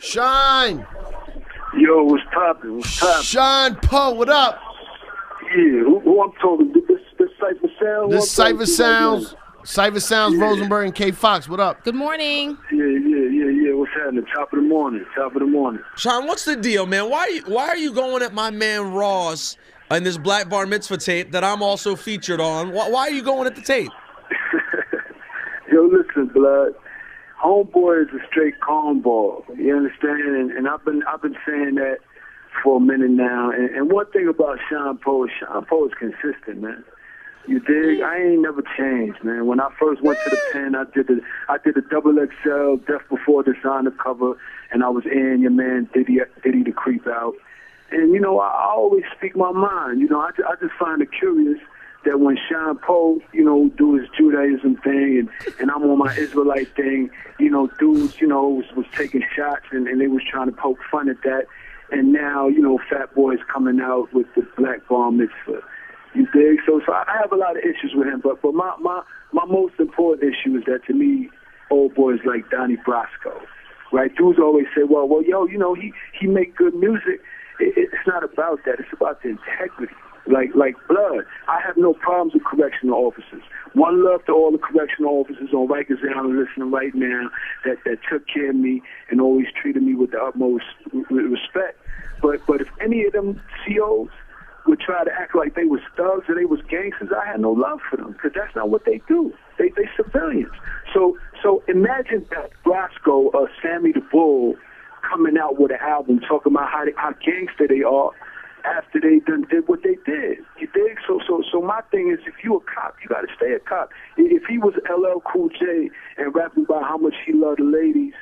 Shyne. Yo, what's poppin'? Sean Poe, what up? Yeah, who I'm talking to? This Cipha Sounds? This Cipha Sounds. Cipha Sounds, yeah. Rosenberg and K. Foxx, what up? Good morning. Yeah. What's happening? Top of the morning. Sean, what's the deal, man? Why are you going at my man Ross and this Black Bar Mitzvah tape that I'm also featured on? Why are you going at the tape? Yo, listen, blood. Homeboy is a straight cornball. You understand? And I've been saying that for a minute now. And one thing about Sean Poe is consistent, man. You dig? I ain't never changed, man. When I first went to the pen, I did a XXL Death Before Dishonor cover, and I was in your man Diddy the Creep Out. And you know, I always speak my mind. You know, I just find it curious that when Sean Poe, you know, do his Judaism thing, and I'm on my Israelite thing, you know, dudes, you know, was taking shots and they was trying to poke fun at that. And now, you know, Fat Boy's coming out with the Black Bar Mitzvah. You dig? So I have a lot of issues with him, but my most important issue is that, to me, old boys like Donnie Brasco, right? Dudes always say, well, yo, you know, he make good music. It's not about that. It's about the integrity. Like blood. I have no problems with correctional officers. One love to all the correctional officers on Rikers Island listening right now that took care of me and always treated me with the utmost respect. But if any of them C.O.s would try to act like they was thugs or they was gangsters, I had no love for them, because that's not what they do. They civilians. So imagine that Brasco or Sammy the Bull coming out with an album talking about how gangster they are after they done did what they did. You dig? So my thing is, if you a cop, you got to stay a cop. If he was LL Cool J and rapping about how much he loved the ladies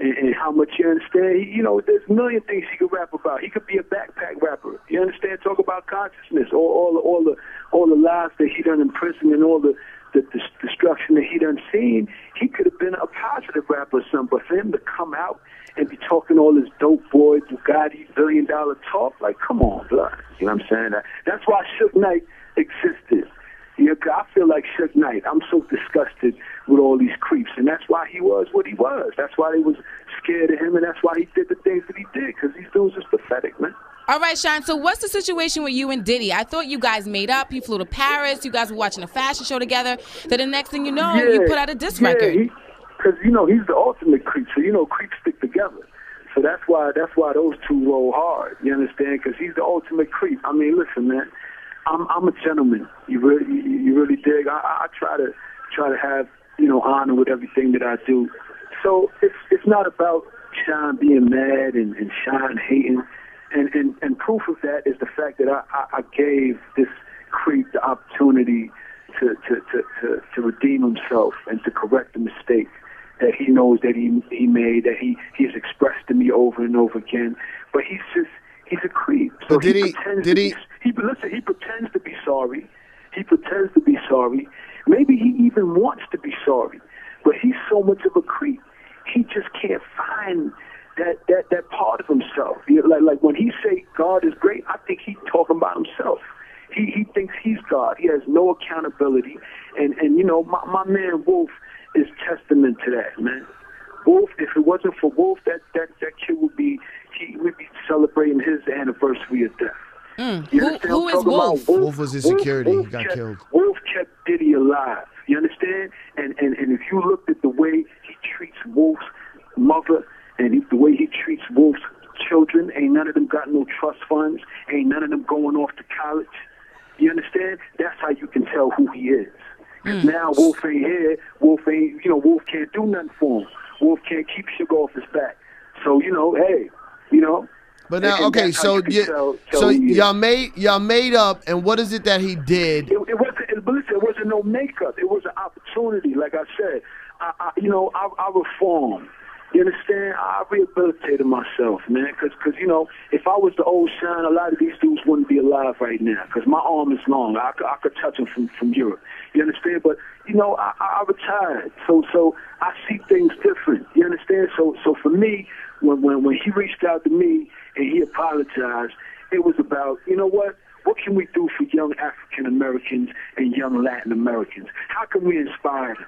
and how much, you understand, you know, there's a million things he could rap about. He could be a backpack rapper. You understand? Talk about consciousness, all the lives that he done in prison and all the destruction that he done seen. He could have been a positive rapper or something, but for him to come out and be talking all this dope boy, Bugatti, billion-dollar talk, like, come on, blood. You know what I'm saying? That's why Suge Knight existed. You know, I feel like Suge Knight. I'm so disgusted with all these creeps, and that's why he was what he was. That's why they was scared of him, and that's why he did the things that he did, because these dudes is pathetic, man. All right, Sean, so what's the situation with you and Diddy? I thought you guys made up. He flew to Paris. You guys were watching a fashion show together. Then the next thing you know, you put out a diss record. Because, you know, he's the ultimate creep. So, you know, creeps stick together. So that's why those two roll hard. You understand? Because he's the ultimate creep. I mean, listen, man, I'm a gentleman. You really dig? I try to have, you know, honor with everything that I do. So it's not about Sean being mad and Sean hating. And proof of that is the fact that I gave this creep the opportunity to redeem himself and to correct the mistake that he knows that he made, that he's expressed to me over and over again. But he's a creep. So he pretends to be sorry. He pretends to be sorry. Maybe he even wants to be sorry. But he's so much of a creep. He just can't find that part of himself. You know, like when he say God is great, I think he's talking about himself. He thinks he's God. He has no accountability. And you know, my man Wolf is testament to that, man. Wolf, if it wasn't for Wolf, that kid would be celebrating his anniversary of death. You understand? Who is Wolf? Wolf was his security. Wolf got killed. Wolf kept Diddy alive. You understand? And if you looked at the way he treats Wolf's mother and the way he treats Wolf's children, ain't none of them got no trust funds. Ain't none of them going off to college. You understand? That's how you can tell who he is. Now Wolf ain't here. Wolf can't do nothing for him. Wolf can't keep sugar off his back. So, you know, hey, you know. But now, okay, so y'all made up, and what is it that he did? It wasn't no makeup. It was an opportunity. Like I said, I reformed. You understand? I rehabilitated myself, man, because you know, if I was the old Sean, a lot of these dudes wouldn't be alive right now, because my arm is long. I could touch them from Europe. You understand? But, you know, I retired, so I see things different. You understand? So for me, when he reached out to me and he apologized, it was about, you know what? What can we do for young African Americans and young Latin Americans? How can we inspire them?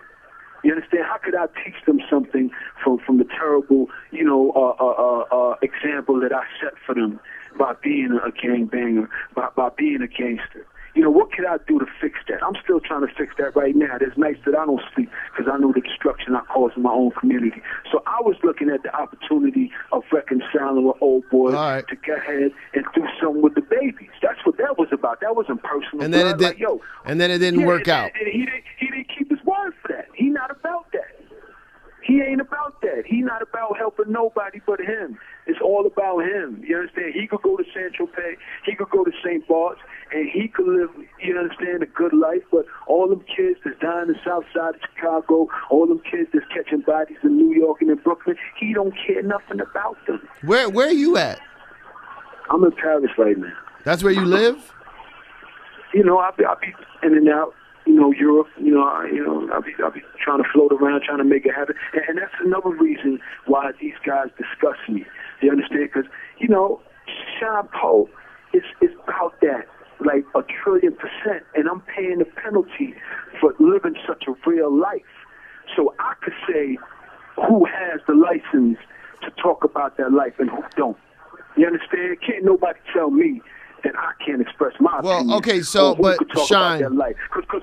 You understand? How could I teach them something from the terrible, example that I set for them by being a gangbanger, by being a gangster? You know, what could I do to fix that? I'm still trying to fix that right now. There's nights that I don't sleep because I know the destruction I caused in my own community. So I was looking at the opportunity of reconciling with old boys to get ahead and do something with the babies. That's what that was about. That wasn't personal. And then, it didn't work out. He didn't keep his word for that. He not about that. He ain't about that. He not about helping nobody but him. It's all about him. You understand? He could go to San Tropez. He could go to St. Bart's, and he could live, you understand, a good life. But all them kids that's dying in the south side of Chicago, all them kids that's catching bodies in New York and in Brooklyn, he don't care nothing about them. Where are you at? I'm in Paris right now. That's where you live? You know, I be in and out. You know, Europe, I'll be trying to float around, trying to make it happen. And that's another reason why these guys discuss me. You understand? Because, you know, Sean Poe is about that, like 1,000,000,000,000%. And I'm paying the penalty for living such a real life. So I could say who has the license to talk about their life and who don't. You understand? Can't nobody tell me that I can't express my opinion. Well, okay, so, but Shyne. Because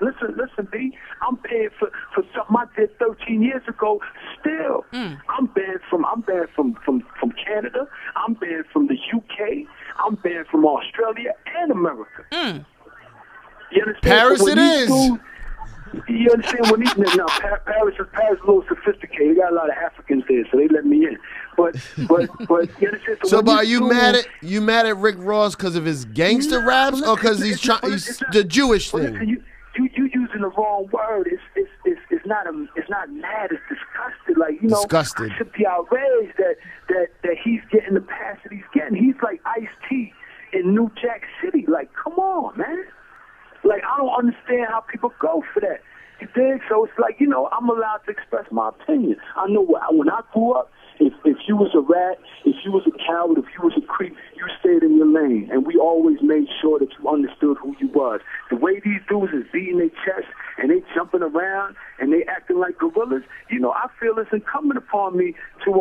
listen, B, I'm paying for something I did 13 years ago. Still, I'm banned from Canada. I'm banned from the UK. I'm banned from Australia and America. You understand? Paris so it is. You understand when these niggas now? Paris is a little sophisticated. They got a lot of Africans there, so they let me in. But you understand? So are you mad at Rick Ross because of his gangster raps, or because he's the Jewish thing? You using the wrong word. It's not mad. It's disgusted. Like disgusted. I should be outraged that he's getting the pass that he's getting. He's like Ice-T in New Jack City. Like, come on, man. Like, I don't understand how people go for that. You dig? So it's like, I'm allowed to express my opinion. I know when I grew up, if you was a rat, if you was a coward, if you was a creep, you stayed in your lane. And we always made sure that you understood who you was. The way these dudes is beating their chest and they jumping around and they acting like gorillas, I feel it's incumbent upon me to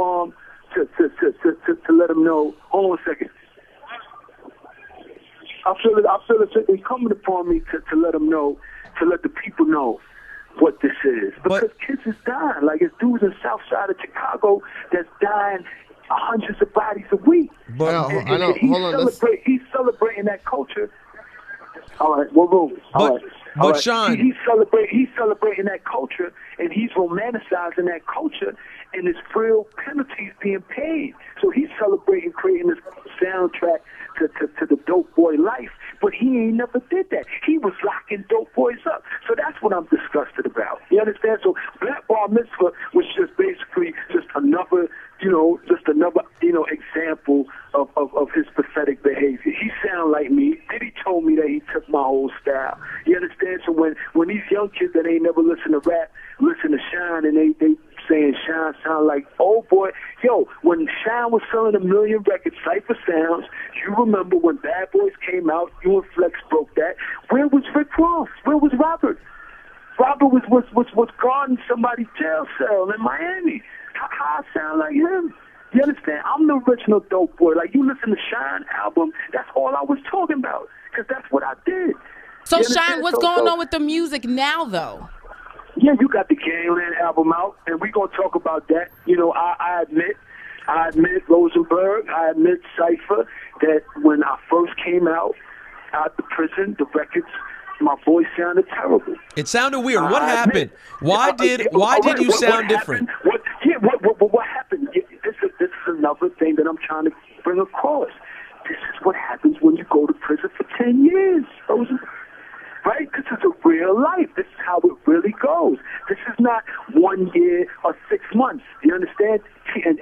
let them know. Hold on a second. I feel it's incumbent upon me to let them know, to let the people know what this is. Because kids is dying. Like, it's dudes in the south side of Chicago that's dying hundreds of bodies a week. But I know. He's celebrating that culture. All right, we'll move. But Shyne, he's celebrating that culture, and he's romanticizing that culture, and it's real penalties being paid. So he's celebrating creating this soundtrack to the dope boy life, but he ain't never did that. He was locking dope boys up. So that's what I'm disgusted about. You understand? So Black Bar Mitzvah was just basically just another example of his pathetic behavior. He sound like me. Diddy told me that he took my whole style. You understand? So when these young kids that ain't never listen to rap, listen to Shyne, and they saying Shyne sound like, oh boy, yo, when Shyne was selling 1,000,000 records, Cipha Sounds, you remember when Bad Boys came out, you and Flex broke that. Where was Rick Ross? Where was Robert? Robert was guarding somebody's jail cell in Miami. How I sound like him? You understand? I'm the original dope boy. Like, you listen to Shyne album, that's all I was talking about, because that's what I did. So, Shyne, what's going on with the music now, though? Yeah, you got the Gangland album out, and we're going to talk about that. You know, I admit Rosenberg, I admit Cipha, that when I first came out the prison, the records, my voice sounded terrible. It sounded weird. What happened? Why did you sound different? What happened? This is another thing that I'm trying to bring across. This is what happens when you go to prison for 10 years, Rosenberg. Right? This is a real life. This is how it really goes. This is not 1 year or 6 months. You understand?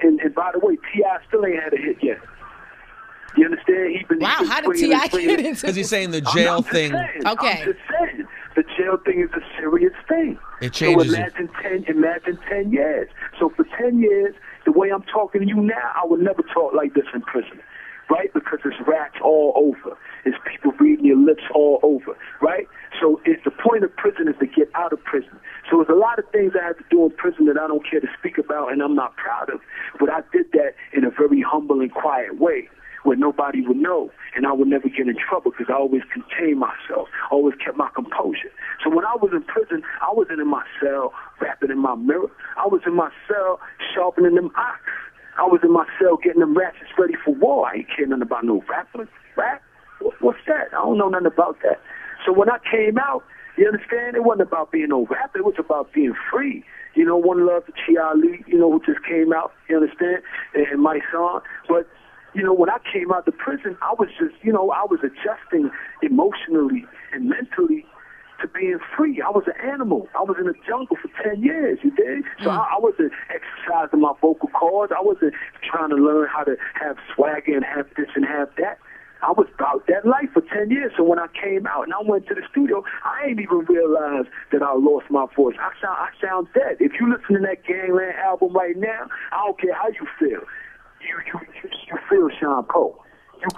And by the way, T.I. still ain't had a hit yet. You understand? Wow, how did T.I. get into it? Because he's saying the jail thing. Okay. I'm just saying. The jail thing is a serious thing. It changes. So imagine 10 years. So for 10 years, the way I'm talking to you now, I would never talk like this in prison. right? Because it's rats all over. It's people reading your lips all over, right? So the point of prison is to get out of prison. So there's a lot of things I had to do in prison that I don't care to speak about and I'm not proud of. But I did that in a very humble and quiet way where nobody would know, and I would never get in trouble because I always contained myself, always kept my composure. So when I was in prison, I wasn't in my cell rapping in my mirror. I was in my cell sharpening them ox. I was in my cell getting them ratchets ready for war. I ain't caring nothing about no rappers, rap. What's that? I don't know nothing about that. So when I came out, you understand, it wasn't about being no rapper. It was about being free. You know, one love to Chi Ali, you know, who just came out, you understand, and my son. But, you know, when I came out of prison, I was just, you know, I was adjusting emotionally and mentally to being free. I was an animal. I was in the jungle for 10 years, you dig? So I wasn't exercising my vocal cords. I wasn't trying to learn how to have swagger and have this and have that. I was about that life for 10 years. So when I came out and I went to the studio, I ain't even realized that I lost my voice. I sound dead. If you listen to that Gangland album right now, I don't care how you feel. You feel Sean Poe.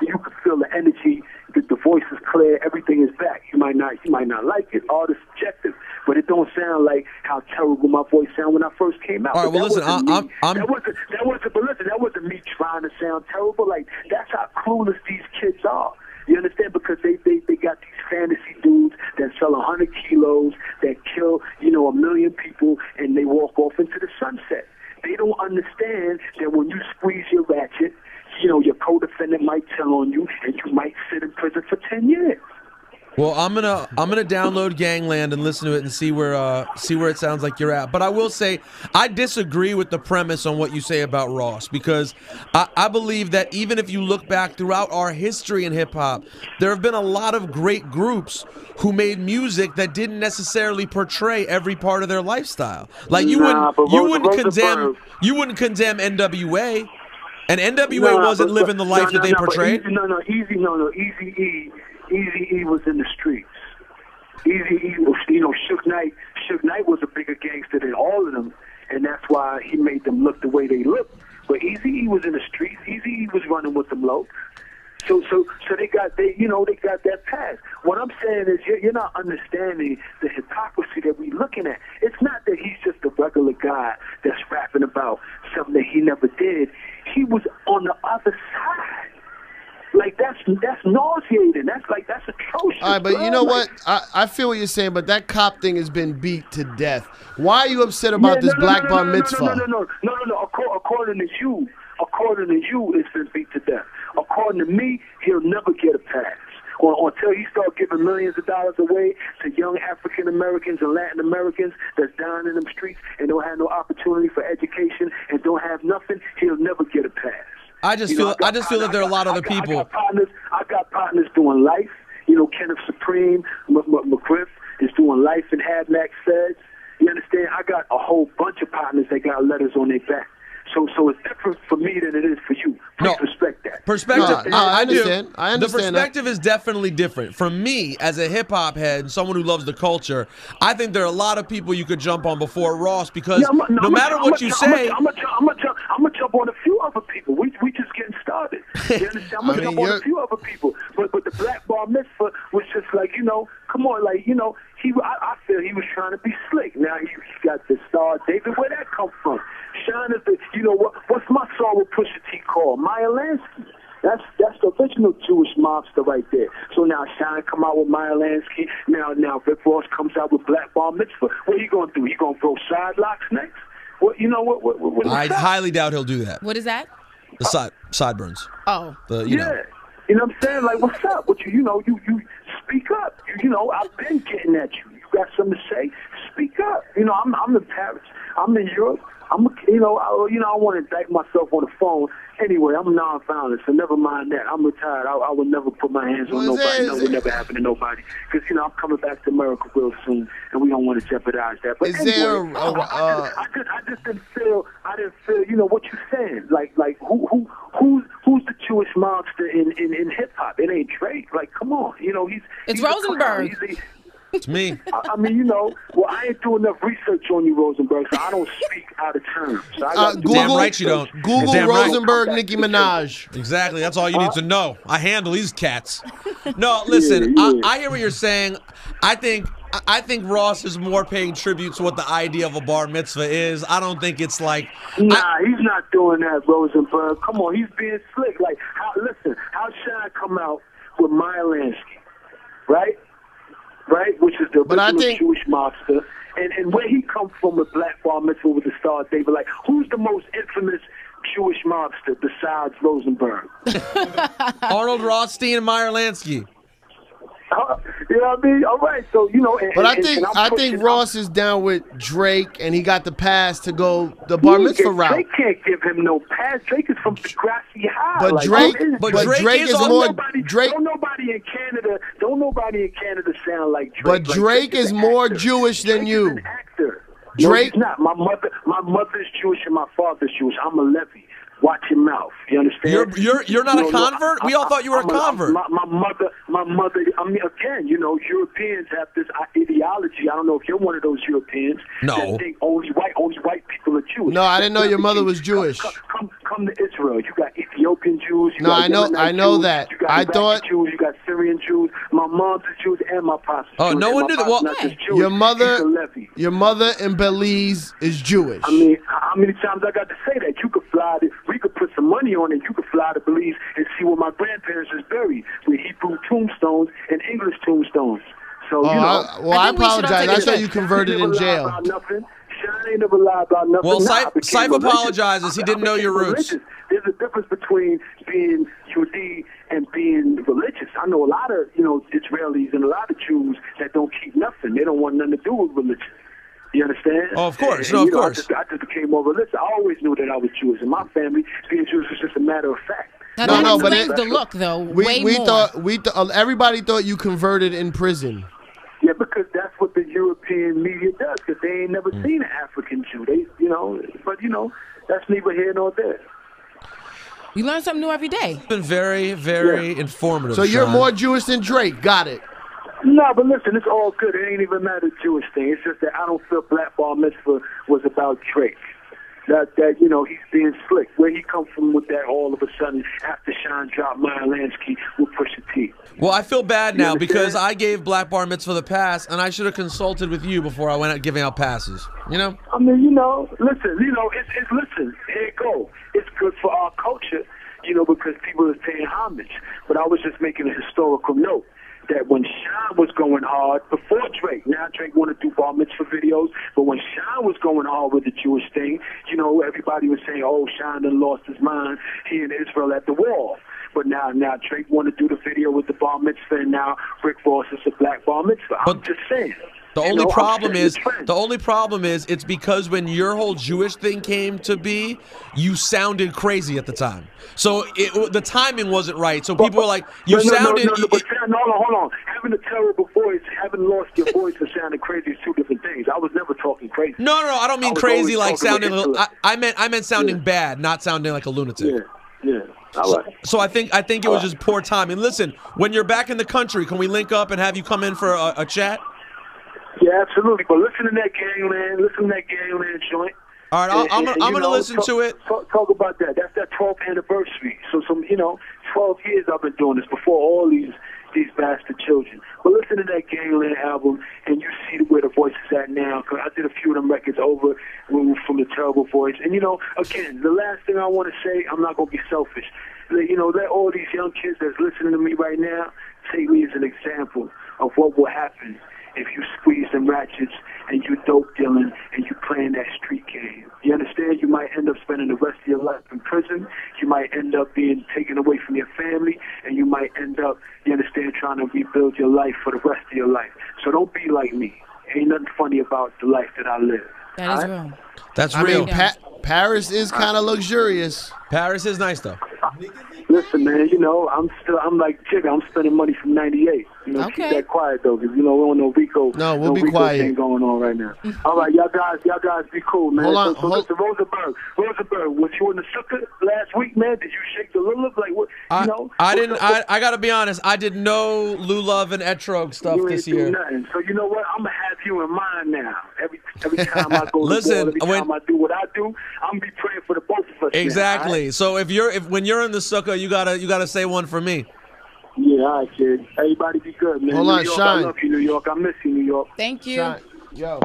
You can feel the energy. The voice is clear. Everything is back. You might not like it. All is subjective, but it don't sound like how terrible my voice sound when I first came out. All right. Well, listen. That wasn't me trying to sound terrible. Like, that's how clueless these kids are. You understand? Because they got these fantasy dudes that sell 100 kilos, that kill, you know, 1 million people, and they walk off into the sunset. They don't understand that when you squeeze your ratchet, you know, your co-defendant might tell on you, and you might sit in prison for 10 years. Well, I'm gonna download Gangland and listen to it and see where it sounds like you're at. But I will say, I disagree with the premise on what you say about Ross, because I believe that even if you look back throughout our history in hip hop, there have been a lot of great groups who made music that didn't necessarily portray every part of their lifestyle. Like, you wouldn't condemn NWA. And NWA wasn't living the life that they portrayed. Eazy-E was in the streets. Eazy-E was, you know, Suge Knight was a bigger gangster than all of them, and that's why he made them look the way they look. But Eazy-E was in the streets. Eazy-E was running with them low. So they got that pass. What I'm saying is you're not understanding the hypocrisy that we're looking at. It's not that he's just a regular guy that's rapping about something that he never did. He was on the other side. Like, that's nauseating. That's atrocious. All right, but you know what? I feel what you're saying, but that cop thing has been beat to death. Why are you upset about this Black Bar Mitzvah? No. According to you, it's been beat to death. According to me, he'll never get a pass. Or until he starts giving millions of dollars away to young African Americans and Latin Americans that's dying in them streets and don't have no opportunity for education and don't have nothing, he'll never get a pass. I just feel that there are a lot of other people. I got partners doing life. You know, Kenneth Supreme McGriff is doing life in Hadmack says. You understand? I got a whole bunch of partners that got letters on their back. So it's different for me than it is for you. Respect that. Perspective. No, I understand. I understand. The perspective is definitely different. For me, as a hip hop head and someone who loves the culture, I think there are a lot of people you could jump on before Ross because no matter what you say. I'm gonna jump on a few other people. We just getting started. You understand? I'm gonna jump on a few other people. But the Black Bar Mitzvah was just like, you know, come on, like, you know, I feel he was trying to be slick. Now he got the star. David, where that come from? Shyne is the, you know, what's my song with Pusha T called? Meyer Lansky. That's the original Jewish mobster right there. So now Shyne come out with Meyer Lansky. Now Rick Ross comes out with Black Bar Mitzvah. What are you gonna do? You gonna throw side locks next? What, you know what I highly doubt he'll do that. What is that? The sideburns. Oh. You know what I'm saying? Like, what's up? You speak up. You know, I've been getting at you. You got something to say? Speak up. You know, I'm in Paris. I'm in Europe. I want to indict myself on the phone. Anyway, I'm nonviolent, so never mind that. I'm retired. I would never put my hands on nobody. That would never happen to nobody. Because, you know, I'm coming back to America real soon, and we don't want to jeopardize that. But anyway, I just didn't feel, you know, what you said. Like who's the Jewish mobster in hip-hop? It ain't Drake. Like, come on. You know, he's Rosenberg. It's me. I mean, you know, well, I ain't doing enough research on you, Rosenberg, so I don't speak out of turn. So Google, damn right you don't. Google Rosenberg, right. Nicki Minaj. Exactly. That's all you need to know. I handle these cats. No, listen, I hear what you're saying. I think Ross is more paying tribute to what the idea of a bar mitzvah is. I don't think it's like... he's not doing that, Rosenberg. Come on, he's being slick. Like, how Shyne come out with Meyer Lansky, right? Which is the original Jewish mobster. And where he come from with Black Bar Mitzvah with the stars, they were like, who's the most infamous Jewish mobster besides Rosenberg? Arnold Rothstein and Meyer Lansky. You know what I mean? All right, so you know. I think Ross is down with Drake, and he got the pass to go the bar mitzvah route. Drake can't give him no pass. Drake is from Sagrassi High. But Drake is more. Don't nobody in Canada sound like Drake. But Drake is more Jewish than you. An actor. Drake is not. My mother's Jewish and my father's Jewish. I'm a Levy. Watch your mouth. You understand? You're not a convert? We all thought you were a convert. My mother, I mean, again, you know, Europeans have this ideology. I don't know if you're one of those Europeans. No. That think only white people are Jewish. No, I didn't know your mother was Jewish. Come to Israel. You got Ethiopian Jews. You got Yemenite Jews, that. You got Jews. You got Syrian Jews. My mom's a Jew and my pops. Oh, no one knew that. Well, your mother in Belize is Jewish. I mean, how many times I got to say that? You could fly to... We could put some money on it. You could fly to Belize and see where my grandparents is buried, with Hebrew tombstones and English tombstones. So you know. I apologize. I thought you converted in jail. Shyne ain't never lied about nothing. Well, Cipha apologizes. He didn't know your roots. There's a difference between being Yehudi and being religious. I know a lot of Israelis and a lot of Jews that don't keep nothing. They don't want nothing to do with religion. You understand? Oh, of course. Of course. I just became more religious. I always knew that I was Jewish. In my family, being Jewish was just a matter of fact. No, but the look, though, everybody thought you converted in prison. Yeah, because that's what the European media does, because they ain't never seen an African Jew. But that's neither here nor there. You learn something new every day. It's been very, very informative. So you're more Jewish than Drake. Got it. No, but listen, it's all good. It ain't even matter Jewish thing. It's just that I don't feel Black Bar Mitzvah was about Drake. That he's being slick. Where he come from with that all of a sudden after Shyne dropped Meyer Lansky with Pusha T. Well, I feel bad now because I gave Black Bar Mitzvah the pass, and I should have consulted with you before I went out giving out passes. You know? I mean, listen, here it go. It's good for our culture, because people are paying homage. But I was just making a historical note. That when Shyne was going hard before Drake, now Drake wanted to do bar mitzvah videos, but when Shyne was going hard with the Jewish thing, everybody was saying, oh, Shyne done lost his mind here in Israel at the wall. But now Drake wanted to do the video with the bar mitzvah, and now Rick Ross is a Black Bar Mitzvah. But I'm just saying. The only problem is it's because when your whole Jewish thing came to be, you sounded crazy at the time. So the timing wasn't right. So people were like, hold on. Having a terrible voice, having lost your voice and sounding crazy is two different things. I was never talking crazy. No, I don't mean crazy like sounding. I meant sounding bad, not sounding like a lunatic. Yeah. So I think it was just poor timing. Listen, when you're back in the country, can we link up and have you come in for a chat? Yeah, absolutely. But listen to that Gangland. Listen to that Gangland joint. All right, I'm gonna listen to it. Talk about that. That's that 12th anniversary. So 12 years I've been doing this before all these bastard children. But listen to that Gangland album, and you see where the voice is at now. Cause I did a few of them records over from the terrible voice. And again, the last thing I want to say, I'm not gonna be selfish. Let all these young kids that's listening to me right now take me as an example of what will happen. If you squeeze them ratchets and you dope dealing and you playing that street game, you understand? You might end up spending the rest of your life in prison. You might end up being taken away from your family, and you might end up, you understand, trying to rebuild your life for the rest of your life. So don't be like me. Ain't nothing funny about the life that I live. That is real. That's real. I mean, Paris is kind of luxurious. Paris is nice though. Listen, man, I'm like Jigga. I'm spending money from '98. You know, okay. Keep that quiet though, because you know we're on no Rico. No, we'll no be Rico quiet. Thing going on right now. All right, y'all guys, be cool, man. Hold on, listen, Rosenberg, was you in the sukkah last week, man? Did you shake the Lulav? Like what? I didn't. I gotta be honest. I did no Lulav and Etrog stuff this year. Nothing. So you know what? I'm gonna have you in mind now. Every time I go to the ball, every time I do what I do, I'm gonna be praying for the both of us. Exactly. Now, right? So when you're in the sukkah, you gotta say one for me. Yeah, all right, kid. Everybody be good, man. Hold on, Shyne. I love you, New York. I miss you, New York. Thank you. Shyne. Yo.